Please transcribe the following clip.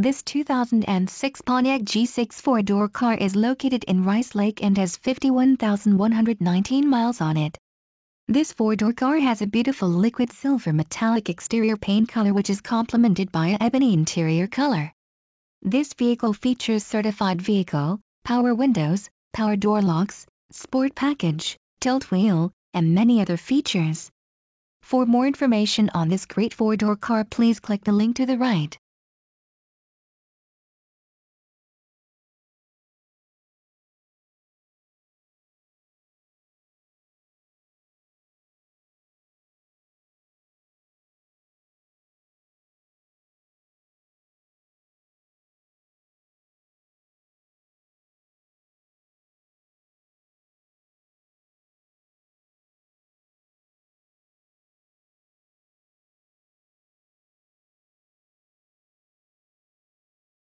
This 2006 Pontiac G6 four-door car is located in Rice Lake and has 51,119 miles on it. This four-door car has a beautiful liquid silver metallic exterior paint color which is complemented by a ebony interior color. This vehicle features certified vehicle, power windows, power door locks, sport package, tilt wheel, and many other features. For more information on this great four-door car, please click the link to the right.